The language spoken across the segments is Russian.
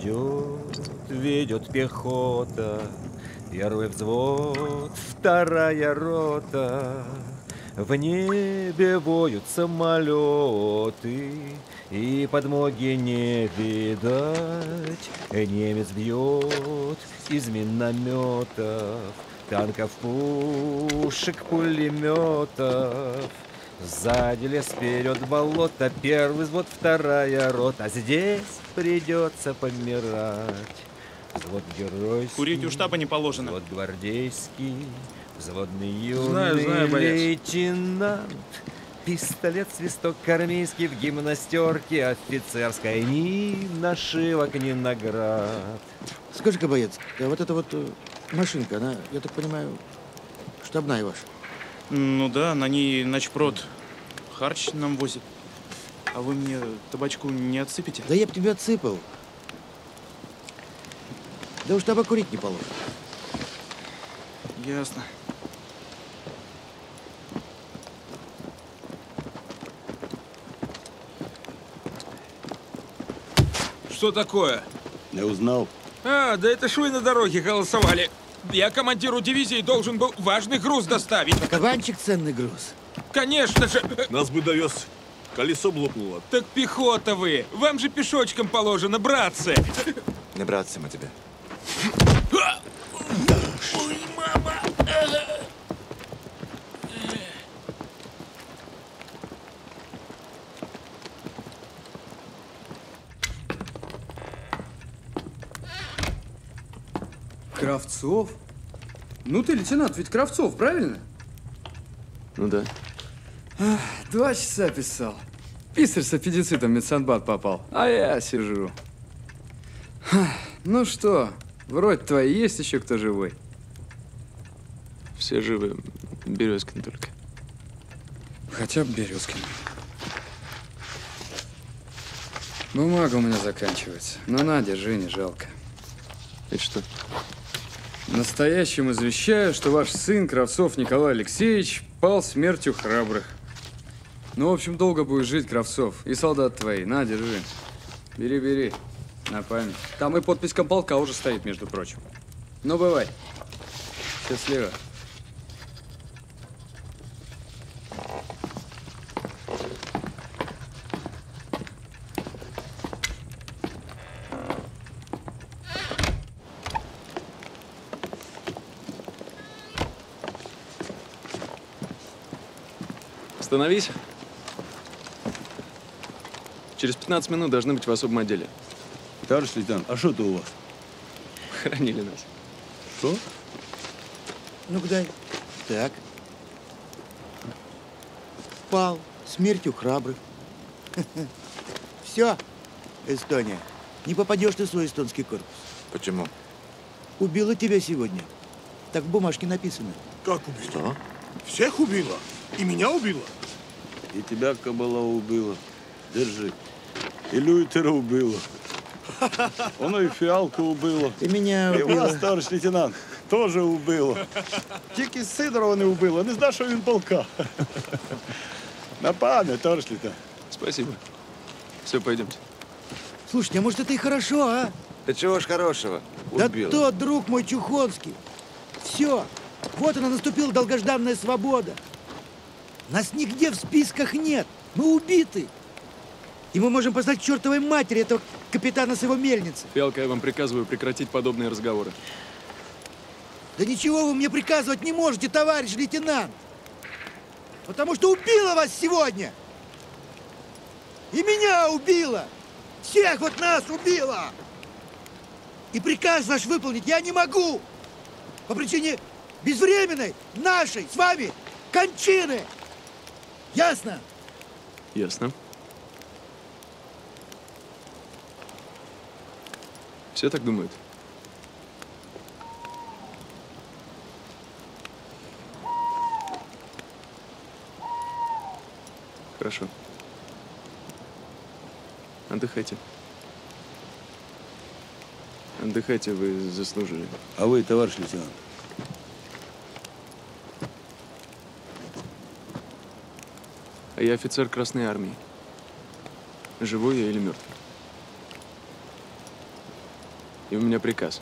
идет, ведет пехота. Первый взвод, вторая рота. В небе воют самолеты, и подмоги не видать. Немец бьет из минометов, танков, пушек, пулеметов. Сзади лес, вперед болото, первый взвод, вторая рота. Здесь придется помирать. Взвод геройский. Курить у штаба не положено. Взвод гвардейский, взводный юный, знаю, лейтенант. Пистолет, свисток армейский, в гимнастерке офицерской. Ни нашивок, ни наград. Скажи-ка, боец, вот эта вот машинка, она, я так понимаю, штабная ваша? Ну да, на ней начпрод харч нам возит. А вы мне табачку не отсыпете? Да я б тебе отсыпал. Да уж табак курить не положено. Ясно. Что такое? Не узнал. А, да это швы на дороге голосовали. Я командиру дивизии должен был важный груз доставить. Кабанчик ценный груз. Конечно же. Нас бы довез. Колесо блокнуло. Так пехота вы. Вам же пешочком положено, братцы. Не братцы мы тебе. Ой, мама! Кравцов? Ну ты, лейтенант, ведь Кравцов, правильно? Ну да. 2 часа писал. Писарь с аппендицитом в медсанбат попал, а я сижу. Ну что, вроде твои есть еще кто живой? Все живы, Березкин только. Хотя бы Березкин. Бумага у меня заканчивается. Ну на, держи, не жалко. Это что? Настоящим извещаю, что ваш сын, Кравцов Николай Алексеевич, пал смертью храбрых. Ну, в общем, долго будешь жить, Кравцов. И солдат твои. На, держи. Бери, бери. На память. Там и подпись комполка уже стоит, между прочим. Ну, бывай. Счастливо. Остановись. Через 15 минут должны быть в особом отделе. Товарищ лейтенант, а что это у вас? Хоронили нас. Что? Ну-ка дай. Так. Пал смертью храбрых. Все, Эстония. Не попадешь ты в свой эстонский корпус. Почему? Убила тебя сегодня. Так в бумажке написано. Как убила? Что? Всех убила? И меня убила? И тебя, Кабала, убила. Держи. И Лютера убила. Оно и Фиалку убило. И меня убило. И вас, товарищ лейтенант, тоже убило. Тільки Сидорова не убило. Не знаю, що він полка. На память, товарищ лейтенант. Спасибо. Все, пойдемте. Слушайте, а может это и хорошо, а? Да чего ж хорошего? Убило. Да тот, друг мой, Чухонский. Все. Вот она наступила долгожданная свобода. Нас нигде в списках нет. Мы убиты. И мы можем послать чертовой матери этого капитана с его мельницы. Фиалка, я вам приказываю прекратить подобные разговоры. Да ничего вы мне приказывать не можете, товарищ лейтенант. Потому что убила вас сегодня. И меня убила. Всех вот нас убила. И приказ ваш выполнить я не могу. По причине безвременной нашей с вами кончины. Ясно? Ясно. Все так думают? Хорошо. Отдыхайте. Отдыхайте, вы заслужили. А вы, товарищ лейтенант? А я офицер Красной Армии. Живой я или мертв? И у меня приказ.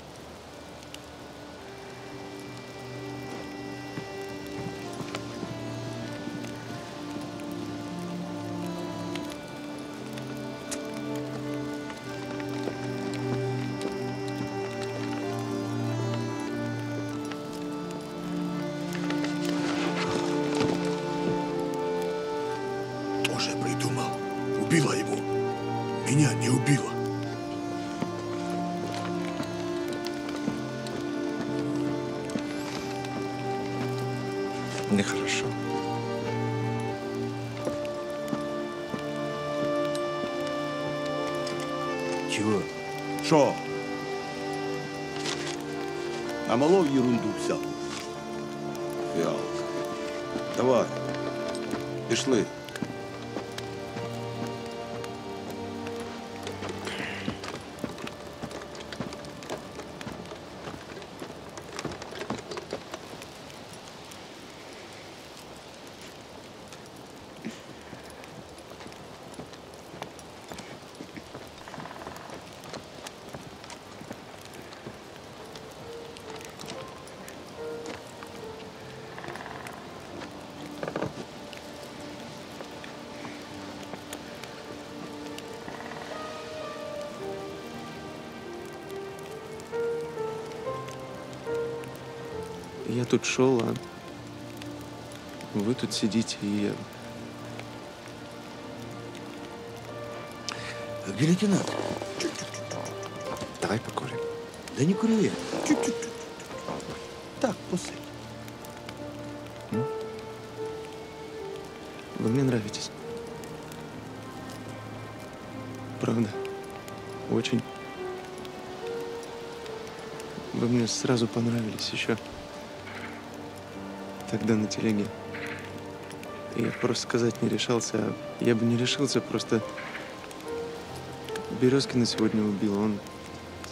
Намолол ерунду взял. Фиалка. Давай. Пошли. Я тут шел, а вы тут сидите, и я… Где лейтенант? Давай покурим. Да не курю я. Так, посыпь. Вы мне нравитесь. Правда. Очень. Вы мне сразу понравились еще. Тогда на телеге. Я просто сказать не решался, а я бы не решился, просто Березкина сегодня убила. Он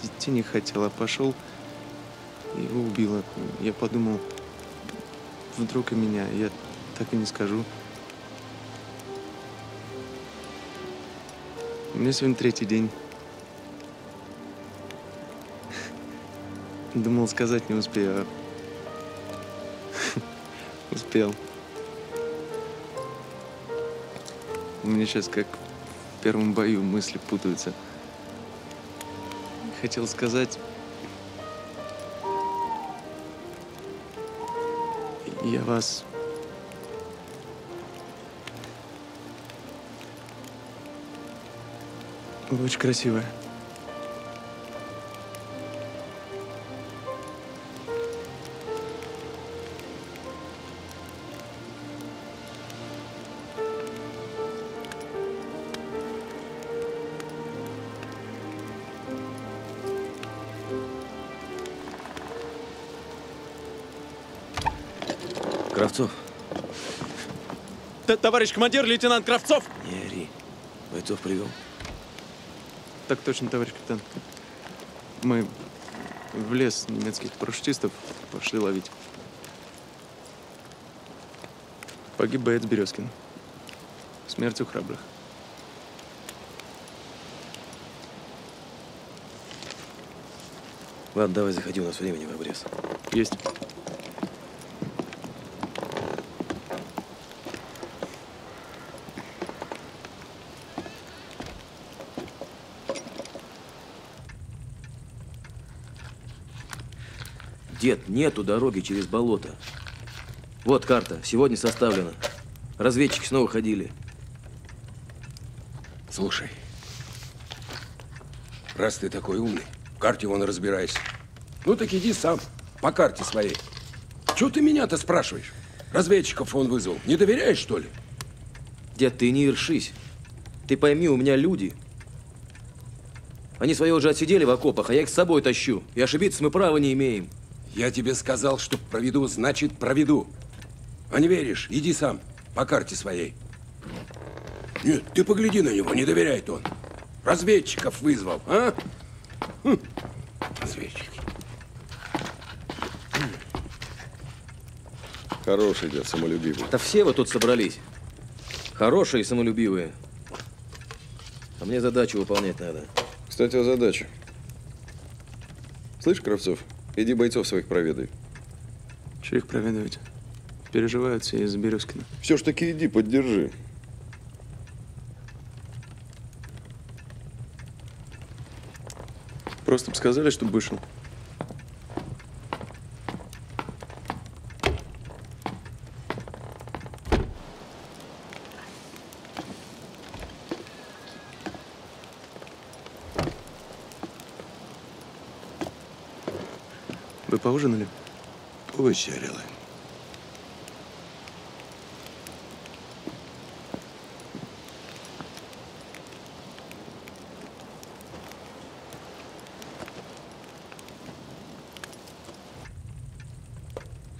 идти не хотел, а пошел, его убило. Я подумал, вдруг и меня, я так и не скажу. У меня сегодня третий день. Думал, сказать не успею, а… Успел. У меня сейчас, как в первом бою, мысли путаются. Хотел сказать… Я вас… Вы очень красивая. Кравцов. Товарищ командир, лейтенант Кравцов! Не ори. Бойцов привел. Так точно, товарищ капитан. Мы в лес немецких парашютистов пошли ловить. Погиб боец Березкин. Смертью храбрых. Ладно, давай заходи, у нас времени в обрез. Есть. Дед, нету дороги через болото. Вот карта, сегодня составлена. Разведчики снова ходили. Слушай, раз ты такой умный, в карте вон разбираешься. Ну так иди сам, по карте своей. Чего ты меня-то спрашиваешь? Разведчиков он вызвал. Не доверяешь, что ли? Дед, ты не ершись. Ты пойми, у меня люди. Они свои уже отсидели в окопах, а я их с собой тащу. И ошибиться мы права не имеем. Я тебе сказал, что проведу, значит, проведу. А не веришь, иди сам, по карте своей. Нет, ты погляди на него, не доверяет он. Разведчиков вызвал, а? Разведчики. Хороший дед, самолюбивый. Да все вы тут собрались. Хорошие и самолюбивые. А мне задачу выполнять надо. Кстати, о задаче. Слышь, Кравцов, иди бойцов своих проведай. Че их проведывать? Переживают все из-за Березкина. Все ж таки иди, поддержи. Просто бы сказали, чтобы вышел. Вы поужинали? Повечеряли.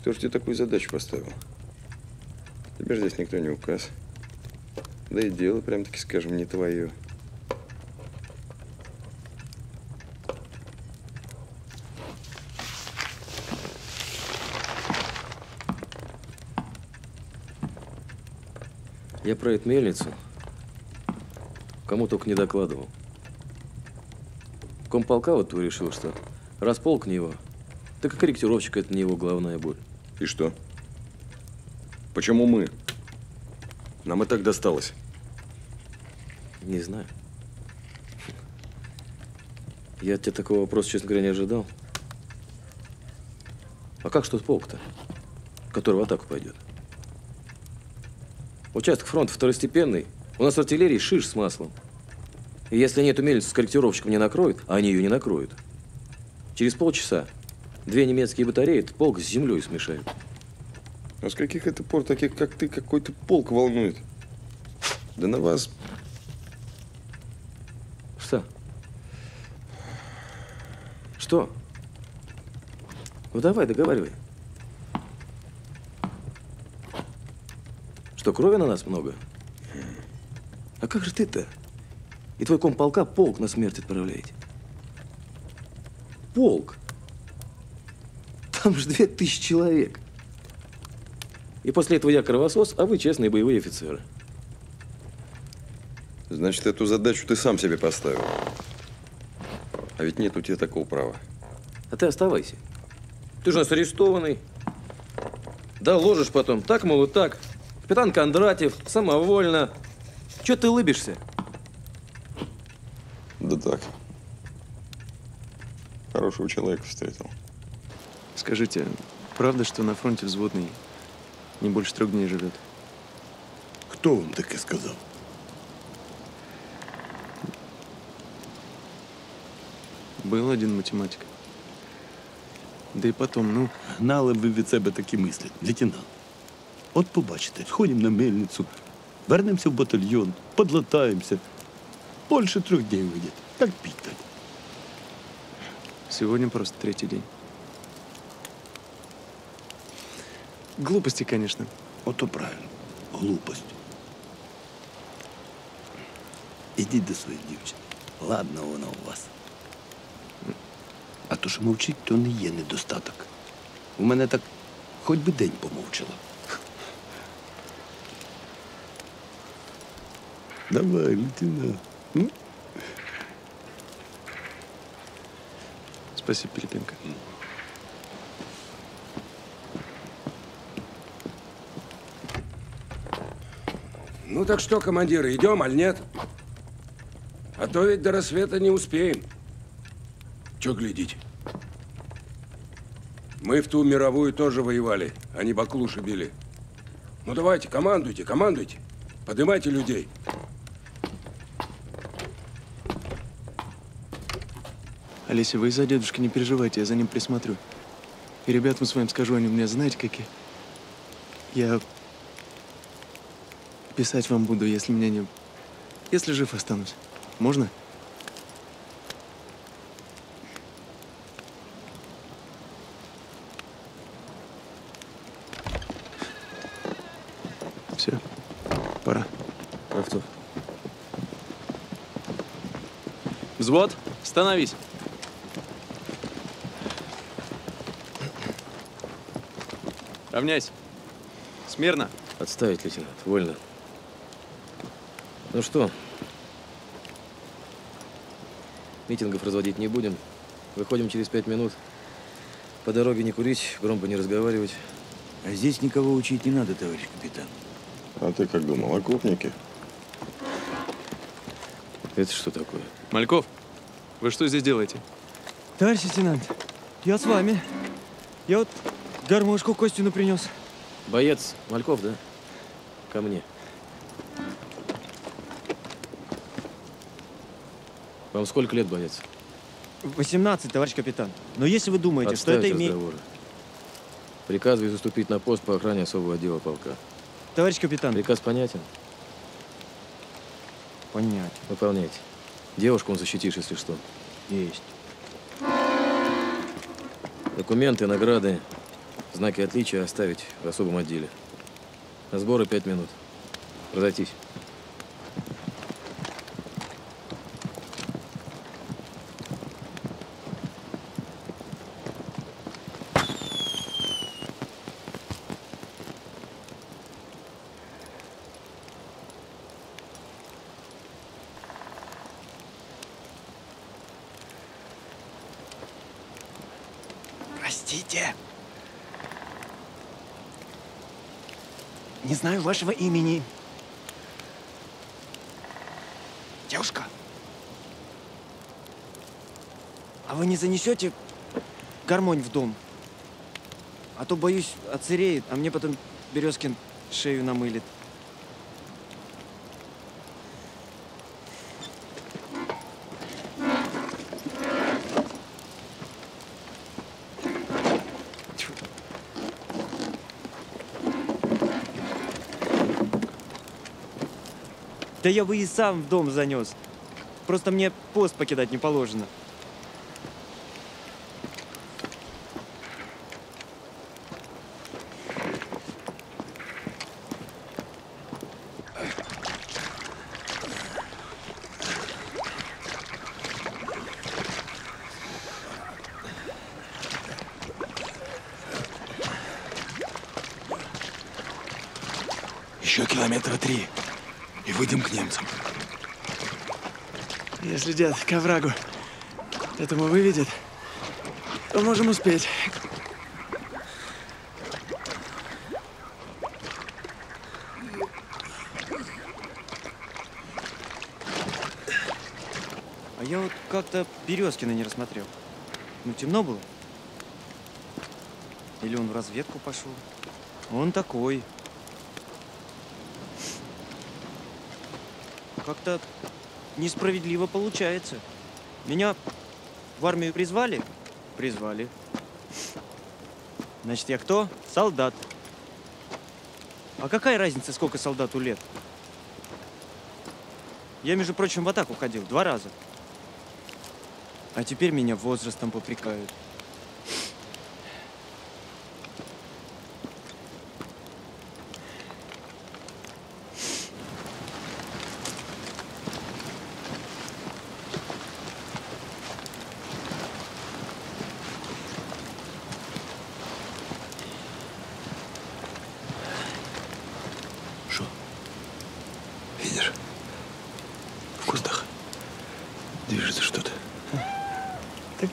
Кто ж тебе такую задачу поставил? Тебе ж здесь никто не указ. Да и дело, прям-таки скажем, не твое. Я про эту мельницу кому только не докладывал. Комполка вот твой решил, что раз полк не его, так и корректировщик – это не его главная боль. И что? Почему мы? Нам и так досталось. Не знаю. Я от тебя такого вопроса, честно говоря, не ожидал. А как что-то полк-то, который в атаку пойдет? Участок фронта второстепенный. У нас артиллерии шиш с маслом. И если они эту мельницу с корректировщиком не накроют, а они ее не накроют, через полчаса две немецкие батареи этот полк с землей смешают. А с каких это пор таких, как ты, какой-то полк волнует? Да на вас… Что? Что? Ну давай, договаривай. Что, крови на нас много? А как же ты-то? И твой комполка полк на смерть отправляете. Полк! Там же 2000 человек. И после этого я кровосос, а вы честные боевые офицеры. Значит, эту задачу ты сам себе поставил. А ведь нет у тебя такого права. А ты оставайся. Ты же у нас арестованный. Доложишь потом. Так, мол, и так. Капитан Кондратьев, самовольно. Чё ты улыбишься? Да так. Хорошего человека встретил. Скажите, правда, что на фронте взводный не больше 3 дней живет? Кто вам так и сказал? Был один математик. Да и потом, ну… Знали ви від себе такі мысли, лейтенант. От побачите, сходимо на мельницю, вернемося в батальйон, подлатаємося. Більше 3 днів вийде, як піти. Сьогодні просто 3-й день. Глупості, звісно. Ото правильно. Глупость. Ідіть до своєї дівчини. Ладно, вона у вас. А то, що мовчить, то не є недостаток. У мене так хоч би день помовчало. Давай, лейтенант. Спасибо, Пилипенко. Ну так что, командир, идем, аль нет? А то ведь до рассвета не успеем. Че глядите? Мы в ту мировую тоже воевали, они баклуши били. Ну давайте, командуйте, командуйте. Поднимайте людей. Олеся, вы из-за дедушки не переживайте, я за ним присмотрю. И ребятам своим скажу, они у меня знаете какие. Я писать вам буду, если меня не… Если жив останусь. Можно? Все, пора. Провцов. Взвод, становись. Равняйся. Смирно. Отставить, лейтенант. Вольно. Ну что, митингов разводить не будем. Выходим через 5 минут. По дороге не курить, громко не разговаривать. А здесь никого учить не надо, товарищ капитан. А ты как думал, окопники? Это что такое? Мальков, вы что здесь делаете? Товарищ лейтенант, я с вами. Я вот гармошку Костину принес. Боец Мальков, да? Ко мне. Вам сколько лет, боец? 18, товарищ капитан. Но если вы думаете, что это имеет… Приказываю заступить на пост по охране особого отдела полка. Товарищ капитан… Приказ понятен? Понятен. Выполняйте. Девушку он защитишь, если что. Есть. Документы, награды, знаки отличия оставить в особом отделе. На сборы 5 минут. Разойтись. Не знаю вашего имени. Девушка, а вы не занесете гармонь в дом? А то, боюсь, отсыреет, а мне потом Березкин шею намылит. Да я бы и сам в дом занес. Просто мне пост покидать не положено. Еще километра 3. И выйдем к немцам. Если дед к оврагу этому выведет, то можем успеть. А я вот как-то Березкина не рассмотрел. Ну, темно было. Или он в разведку пошел. Он такой. Как-то несправедливо получается. Меня в армию призвали? Призвали. Значит, я кто? Солдат. А какая разница, сколько солдату лет? Я, между прочим, в атаку ходил 2 раза. А теперь меня возрастом попрекают.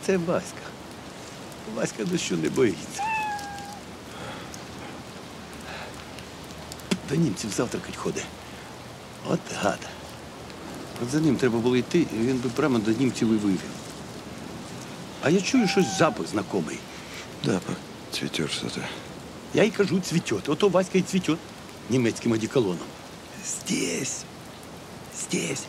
Це Васька. Васька дощу не боїться. До німців завтракать ходить. От гада. От за ним треба було йти, і він би прямо до німців і вивів. А я чую щось запах знайомий. Да, цвітер що-то. Я й кажу, цвітет. Ото Васька і цвітет німецьким одеколоном. Здесь. Здесь.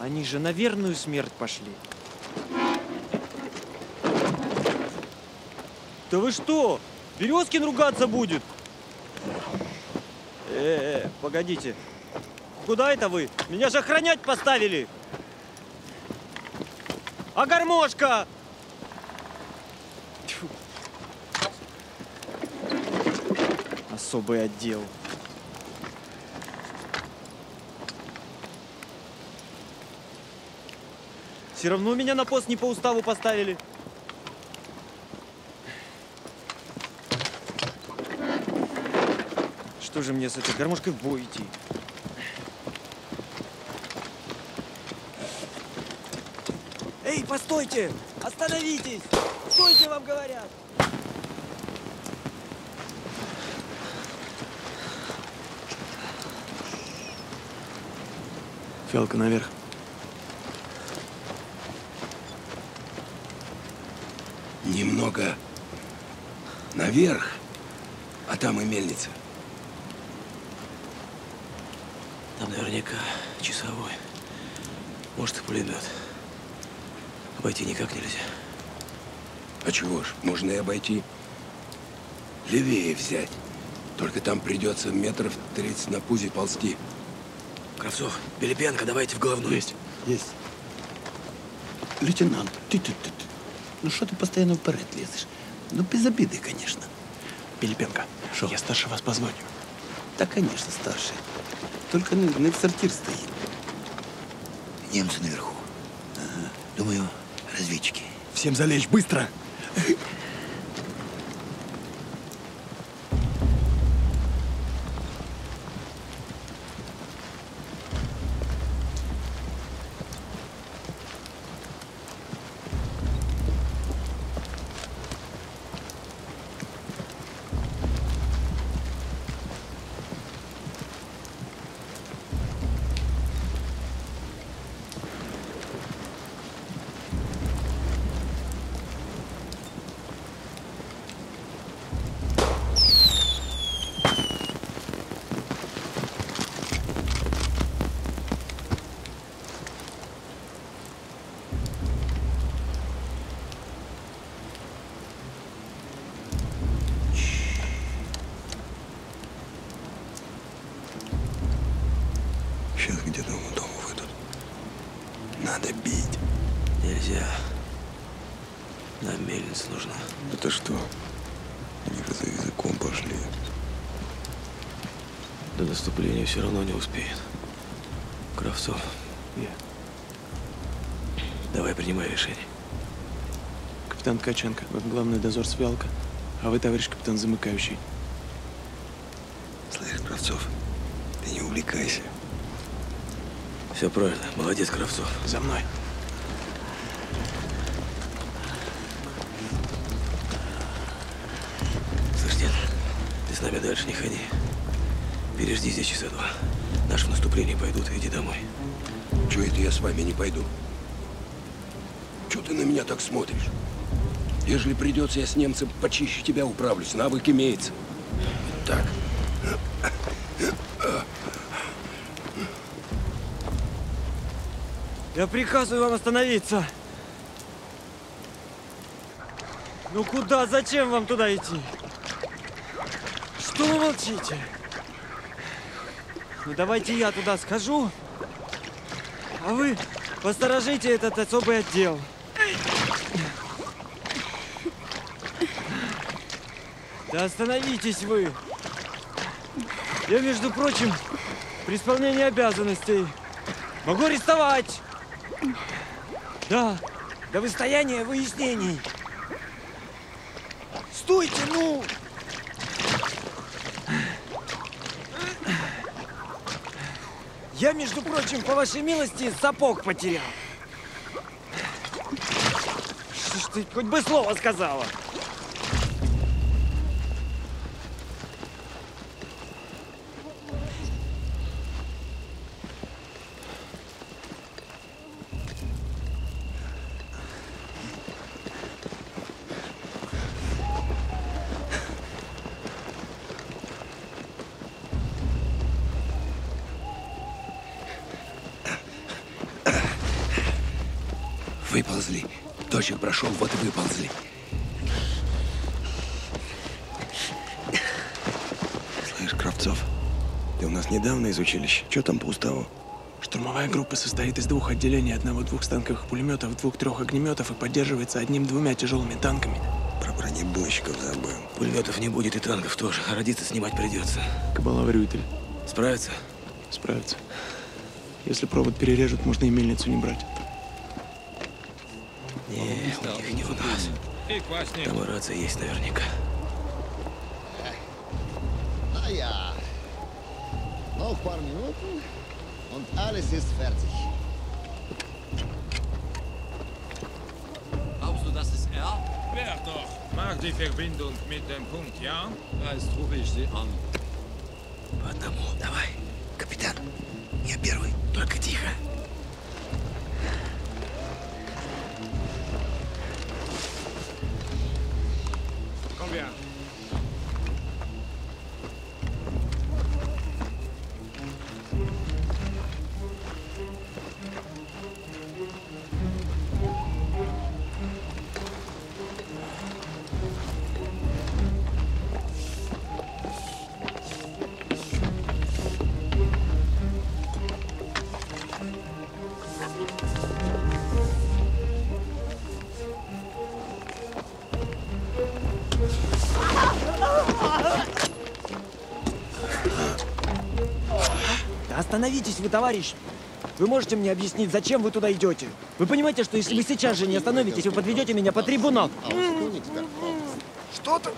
Они же на верную смерть пошли. Да вы что? Березкин ругаться будет? Погодите. Куда это вы? Меня же охранять поставили. А гармошка? Тьфу. Особый отдел. Все равно меня на пост не по уставу поставили. тоже мне с этой гармошкой в бой идти. Эй, постойте! Остановитесь! Стойте, вам говорят! Фиалка, наверх. Немного наверх, а там и мельница. Там наверняка часовой. Может, и пулемет. Обойти никак нельзя. А чего ж, можно и обойти. Левее взять. Только там придется метров 30 на пузе ползти. Кравцов, Пилипенко, давайте в головную. Есть. Есть. Лейтенант, ты. Ну что ты постоянно вперед лезешь? Ну без обиды, конечно. Пилипенко, шо? Я старше вас по званию. Да, конечно, старше. Только не в сортир стоит. Немцы наверху. Ага. Думаю, разведчики. Всем залечь, быстро! Все равно не успеет. Кравцов. Я. Давай, принимай решение. Капитан Ткаченко, вот главный дозор Свялка, а вы, товарищ капитан, замыкающий. Слышь, Кравцов, ты не увлекайся. Все правильно. Молодец, Кравцов. За мной. Слышь, дед, ты с нами дальше не ходи. Пережди здесь часа два. Наши в наступление пойдут, иди домой. Чего это я с вами не пойду? Чего ты на меня так смотришь? Ежели придется, я с немцем почище тебя управлюсь. Навык имеется. Так. Я приказываю вам остановиться. Ну куда, зачем вам туда идти? Что вы молчите? Ну давайте я туда схожу, а вы посторожите этот особый отдел. Да остановитесь вы. Я, между прочим, при исполнении обязанностей могу арестовать. Да, до выстояния выяснений. Стойте, ну! Я, между прочим, по вашей милости, сапог потерял. Что ж ты хоть бы слово сказала? Прошел, вот и выползли. Слышь, Кравцов, ты у нас недавно из училища. Че там по уставу? Штурмовая группа состоит из двух отделений, одного-двух станковых пулеметов, двух-трех огнеметов и поддерживается одним-двумя тяжелыми танками. Про бронебойщиков забыл. Пулеметов не будет и танков тоже, а родиться снимать придется. Кабала в Рютель. Справится? Справится. Если провод перережут, можно и мельницу не брать. Там рация есть наверняка. Noch ein paar Minuten und alles ist fertig. Glaubst du, das ist er? Wer doch? Mag die Verbindung mit dem Punkt, ja? Jetzt rufe ich sie an. По одному. Давай, капитан. Я первый. Только тихо. Остановитесь вы, товарищ! Вы можете мне объяснить, зачем вы туда идете? Вы понимаете, что если вы сейчас же не остановитесь, вы подведете меня под трибунал? Что-то?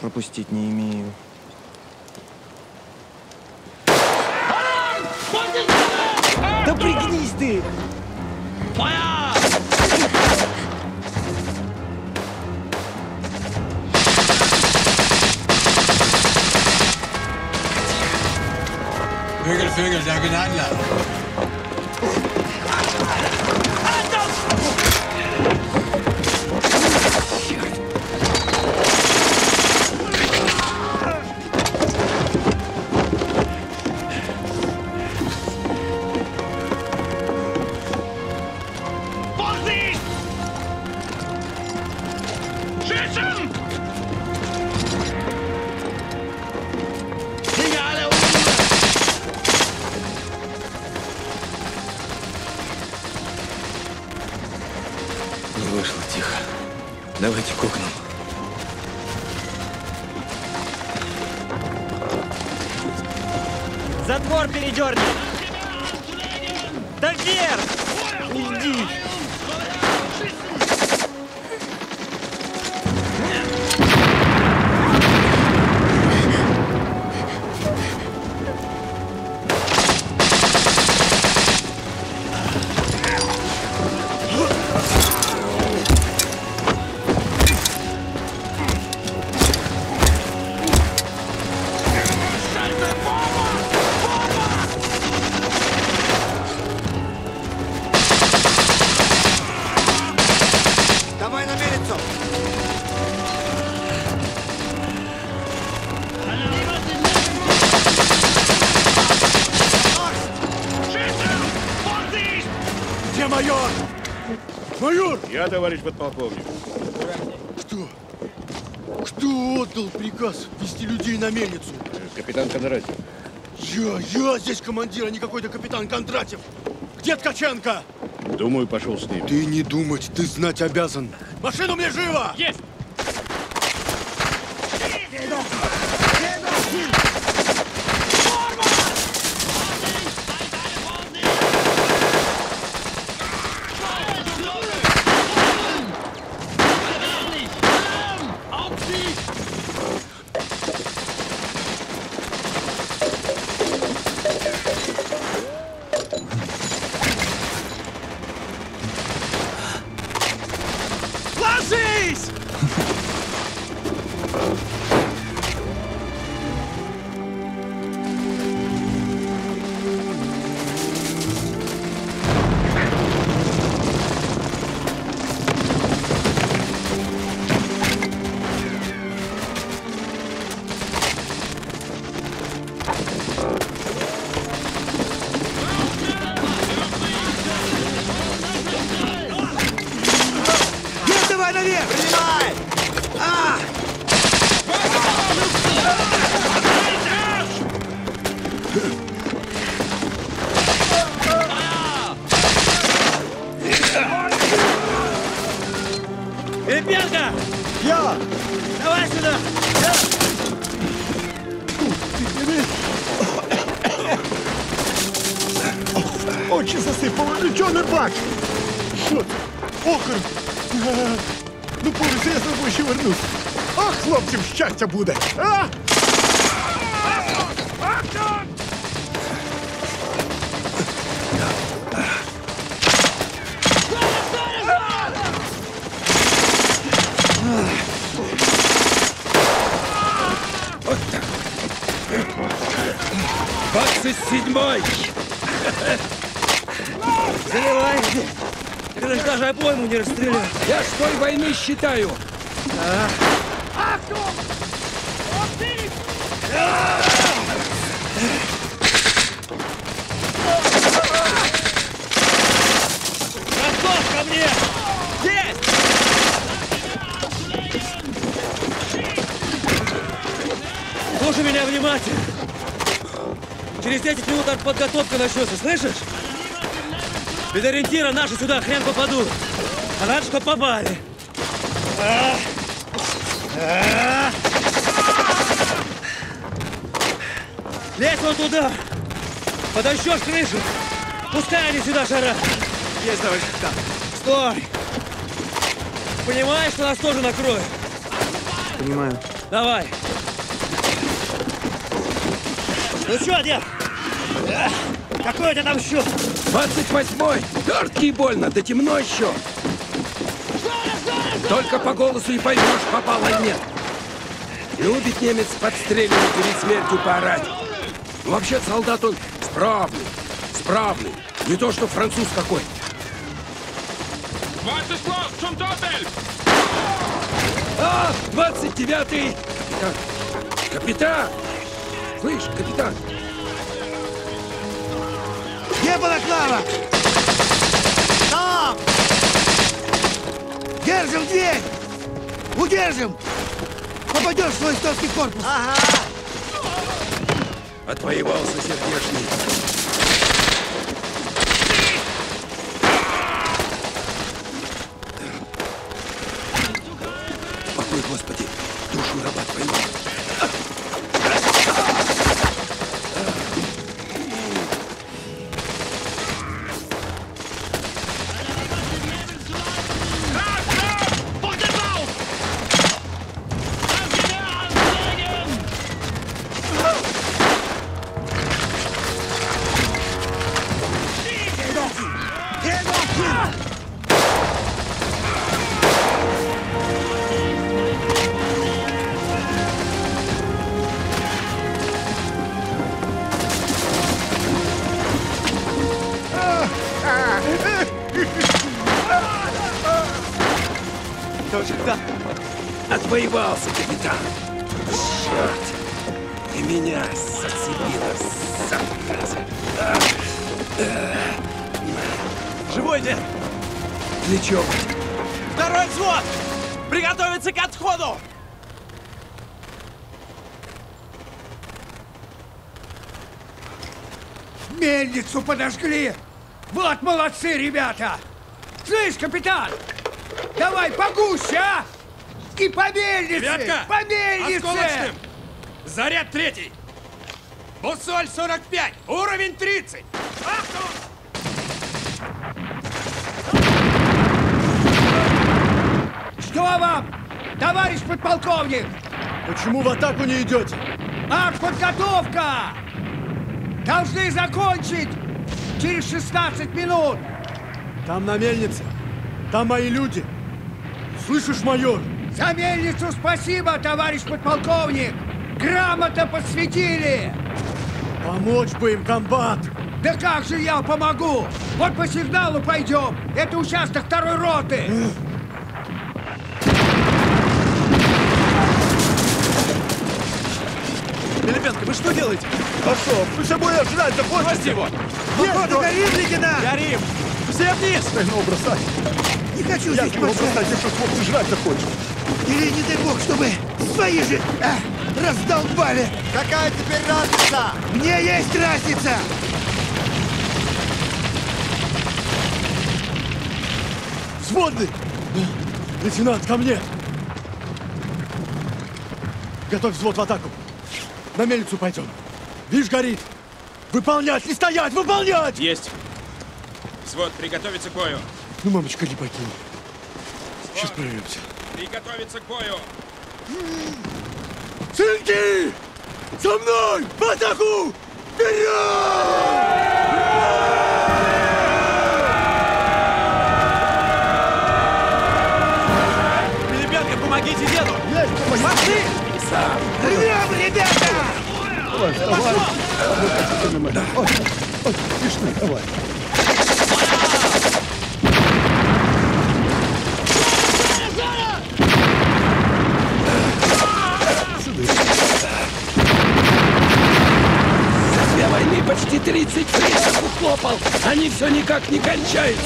Пропустить не имею. Да пригнись ты! Vögel, Vögel, da geht einer. Товарищ подполковник. Кто? Кто отдал приказ вести людей на мельницу? Капитан Кондратьев. Я здесь командир, а не какой-то капитан Кондратьев. Где Ткаченко? Думаю, пошел с ним. Ты не думать, ты знать обязан. Машину мне живо! Есть! Очі засипало, нічого не бачу. Що? Окорок. Ну, поруся, я знову ще вернусь. Ах, хлопців, щастя буде. А? Седьмой! Заливай! Ты даже обойму не расстрелял! Я с той войны считаю! Провцов, ко мне! Здесь! Слушай меня внимательно! Через 10 минут подготовка начнется, слышишь? Без ориентира наши сюда хрен попадут. А надо, чтоб попали. Лезь вон туда. Подощешь крышу. Пускай они сюда шарат. Есть, товарищ капитан. Стой. Понимаешь, что нас тоже накроют? Понимаю. Давай. Ну что, дед? Какой у тебя там счет? 28-й. Тёртки и больно, да темно еще. Только по голосу и поймешь, попал или нет. Любит немец подстреливать перед смертью поорать. Но вообще солдат он справный, справный. Не то, что француз какой. А, 29-й. Капитан! Слышь, капитан! Где балаклава? Там! Держим дверь! Удержим! Попадешь в свой стовский корпус! Ага! Отвоевался сердечный. Покой, Господи! Душу раба твою! Отвоевался, капитан. Черт. И меня зацепило, зараза. Живой, дед? Плечо. Второй взвод! Приготовиться к отходу! Мельницу подожгли! Вот молодцы, ребята! Слышь, капитан! Давай погуще, а! И по мельнице! Фиалка! По мельнице! Осколочным! Заряд 3! Бусоль 45! Уровень 30! Что вам, товарищ подполковник? Почему в атаку не идете? Артподготовка! Должны закончить через 16 минут! Там на мельнице. Там мои люди. Слышишь, майор? За мельницу спасибо, товарищ подполковник! Грамотно посвятили! Помочь бы им, комбат! Да как же я помогу! Вот по сигналу пойдем! Это участок 2-й роты! Пилипенко, вы что делаете? А что? Вы все будете жрать, да хватит его! Нет, горим, Легина! Горим! Все вниз! Ну, бросай! Не хочу здесь бросать! Я хочу, что хлопцы жрать-то хочешь! Или, не дай бог, чтобы свои же раздолбали. Какая теперь разница? Мне есть разница. Взводный! Лейтенант, ко мне! Готовь взвод в атаку. На мельницу пойдем. Видишь, горит. Выполнять, не стоять, выполнять! Есть. Взвод, приготовиться к бою. Ну, мамочка, не покинь. Сейчас прорвемся. Приготовиться к бою. Сынки! Со мной! В атаку! Вперед! Помогите деду! Пошли! Рвем, ребята! Давай, вставай! Ой, смешно, давай! Сюда! За две войны почти 30 принцев ухлопал! Они все никак не кончаются!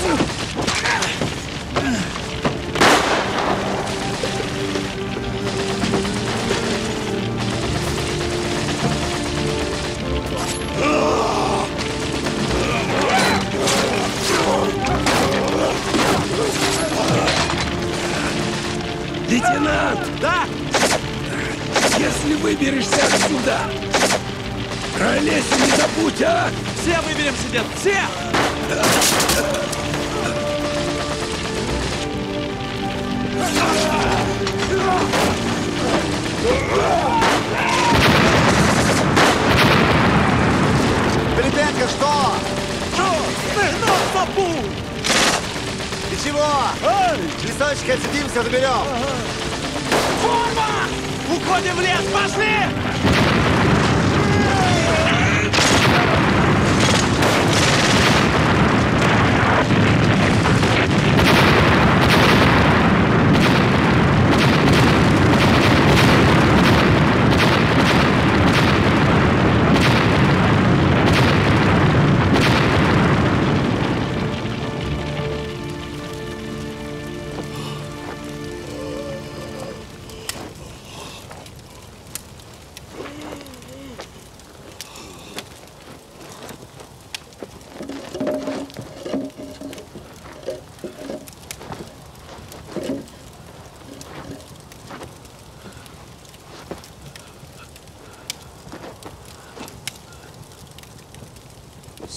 Лейтенант! Да! Если выберешься отсюда, про Олесю не забудь, а! Все выберемся, дед! Все! Перепенко, что? Что? Нырнул в сапу! Ничего! Лесочек отсидимся, заберем! Форма! Уходим в лес, пошли!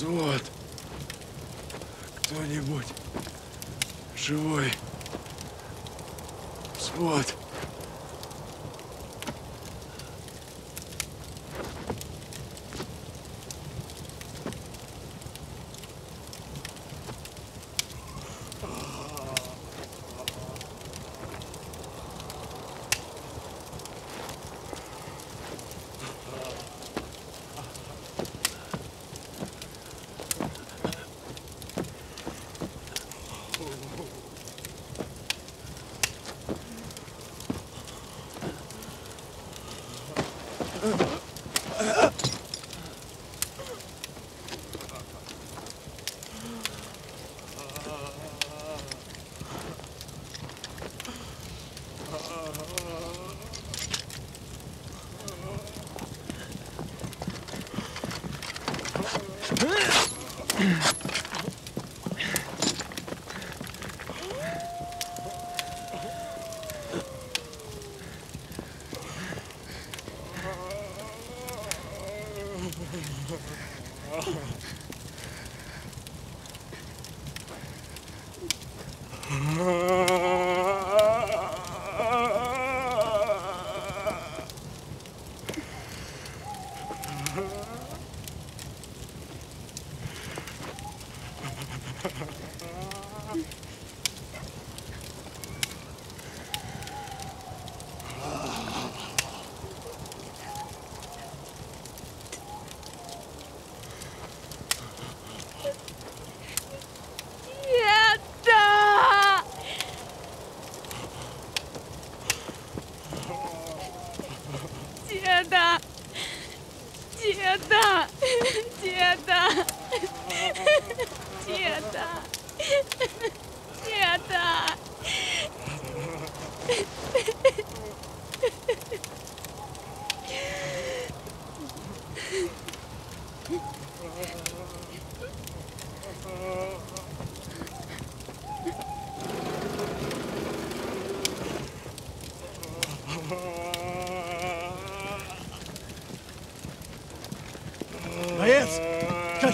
Вот. Кто-нибудь живой. Вот.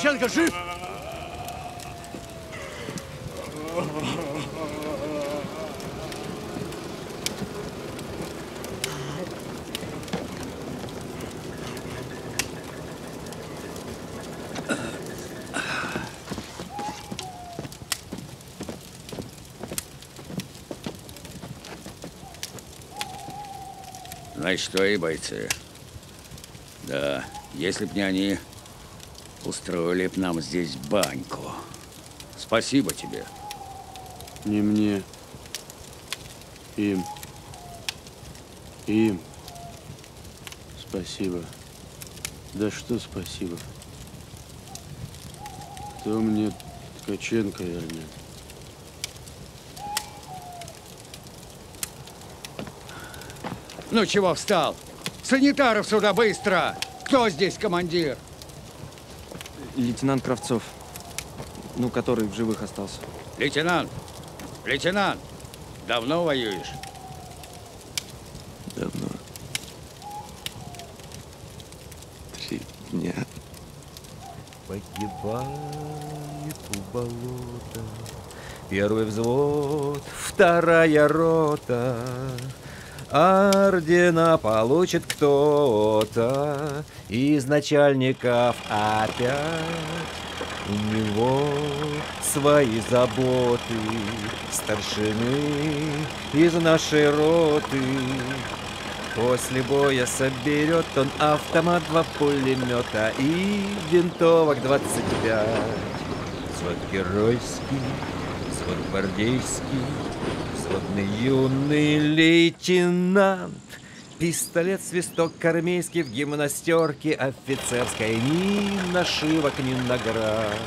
Ткаченко жив! Значит, твои бойцы. Да, если б не они, устроили б нам здесь баньку. Спасибо тебе. Не мне. Им. Им. Спасибо. Да что спасибо? Кто мне Ткаченко вернет? Ну чего встал? Санитаров сюда быстро! Кто здесь командир? Лейтенант Кравцов. Ну, который в живых остался. Лейтенант! Лейтенант! Давно воюешь? Давно. 3 дня. Погибает у болота 1-й взвод, 2-я рота. Ордена получит кто-то из начальников опять. У него свои заботы, старшины из нашей роты. После боя соберет он автомат, 2 пулемета и винтовок 25. Взвод геройский, взвод гвардейский, взводный юный лейтенант. Пистолет, свисток армейский, в гимнастерке офицерской. Ни нашивок, ни наград.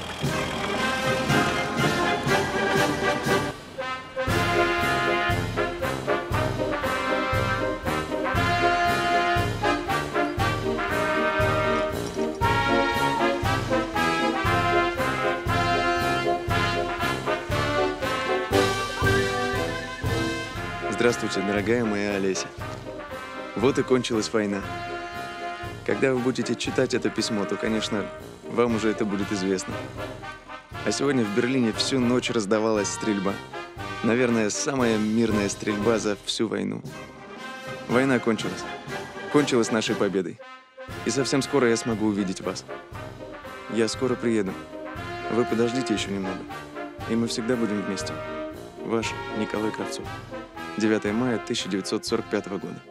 Здравствуйте, дорогая моя Олеся. Вот и кончилась война. Когда вы будете читать это письмо, то, конечно, вам уже это будет известно. А сегодня в Берлине всю ночь раздавалась стрельба. Наверное, самая мирная стрельба за всю войну. Война кончилась. Кончилась нашей победой. И совсем скоро я смогу увидеть вас. Я скоро приеду. Вы подождите еще немного. И мы всегда будем вместе. Ваш Николай Кравцов. 9 мая 1945 года.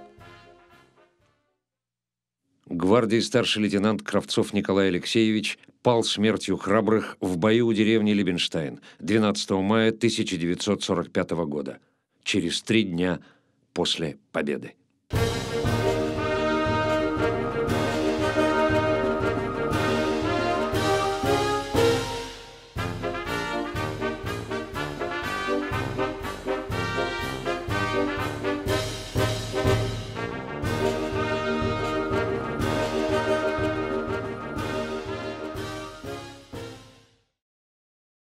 Гвардии старший лейтенант Кравцов Николай Алексеевич пал смертью храбрых в бою у деревни Либенштайн 12 мая 1945 года, через 3 дня после победы.